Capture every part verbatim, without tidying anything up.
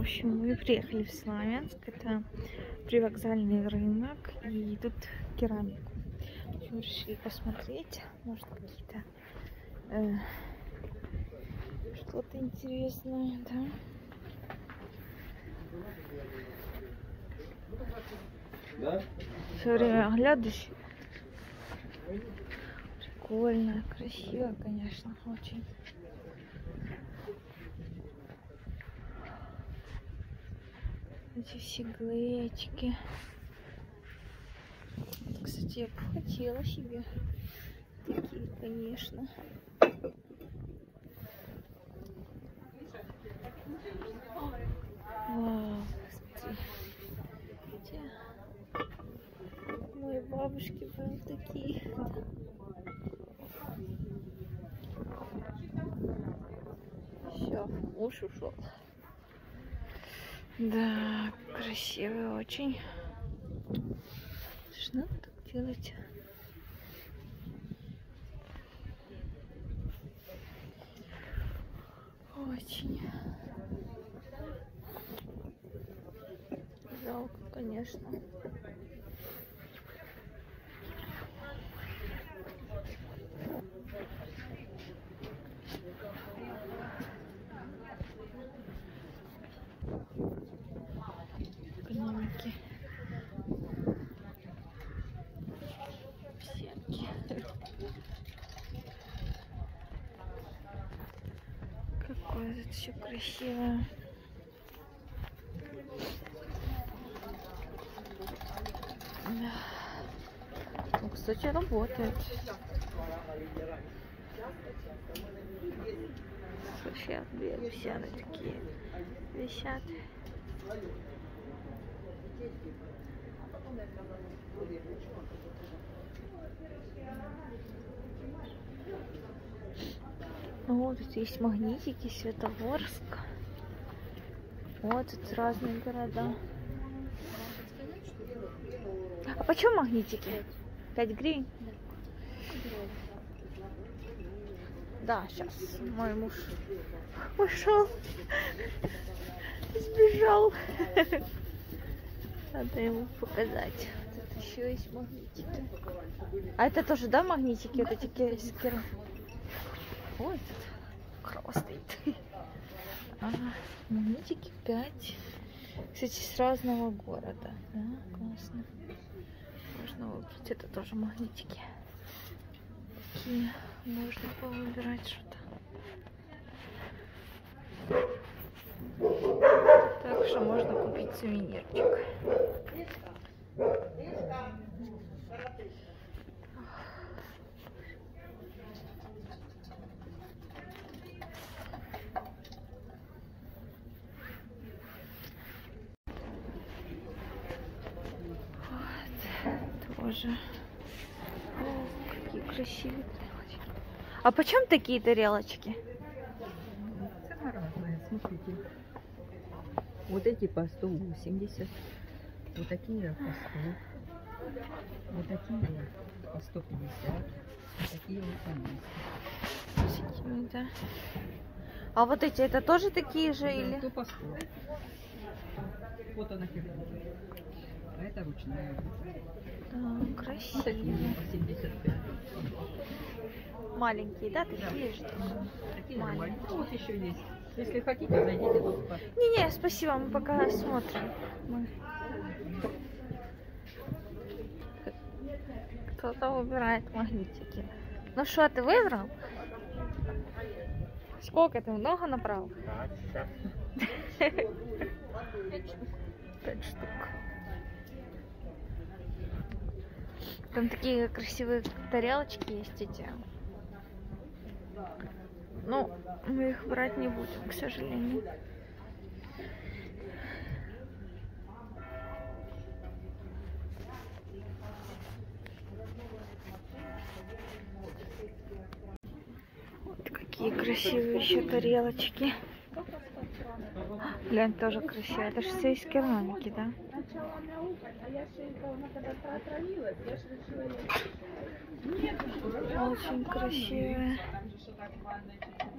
В общем, мы приехали в Славянск, это привокзальный рынок, и тут керамику. В общем, решили посмотреть, может, какие-то э, что-то интересное, да? Да? Все время оглядываюсь. Прикольно, красиво, конечно, очень. Эти все глечки. Кстати, я бы хотела себе такие, конечно. Вау, смотрите. У моей бабушки были такие. Все, муж ушел. Да, красивый очень. Что надо так делать? Очень. Жалко, конечно. Какое тут все красивое. Ну, кстати, работает. Слушай, две обезьяны такие висят. Вот тут есть магнитики, Светогорск. Вот тут разные города. А почему магнитики? пять гривен? Да, сейчас мой муж ушел, сбежал. Надо ему показать. Тут еще есть магнитики. А это тоже, да, магнитики? Вот эти керамики. Ой, тут крова стоит. А, магнитики пять. Кстати, с разного города. Да, классно. Можно выбрать. Это тоже магнитики. Такие. Можно повыбирать что-то. Так что можно купить сувенирчик. Вот, тоже. О, какие красивые тарелочки. А почем такие тарелочки? Самые разные, смотрите. Вот эти по сто восемьдесят, вот такие по сто, вот такие по сто пятьдесят, вот такие по двести. Да. А вот эти, это тоже такие же, да, или? То по сто. Вот она керамика. А это ручная. Да, красивые. Вот маленькие, да, такие же? Да. Такие маленькие. Ну, вот еще есть. Если хотите, зайдите тут. Не-не, спасибо, мы пока смотрим. Мы... Кто-то выбирает магнитики. Ну что, ты выбрал? Сколько ты? Много набрал? Пять штук. Там такие красивые тарелочки есть эти. Ну, мы их брать не будем, к сожалению. Вот какие красивые еще тарелочки. Глянь, тоже красиво. Это же все из керамики, да? Очень красивые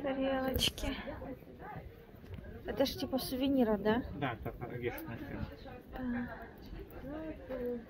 тарелочки. Это же типа сувенира, да? Да, так, вешать на стену.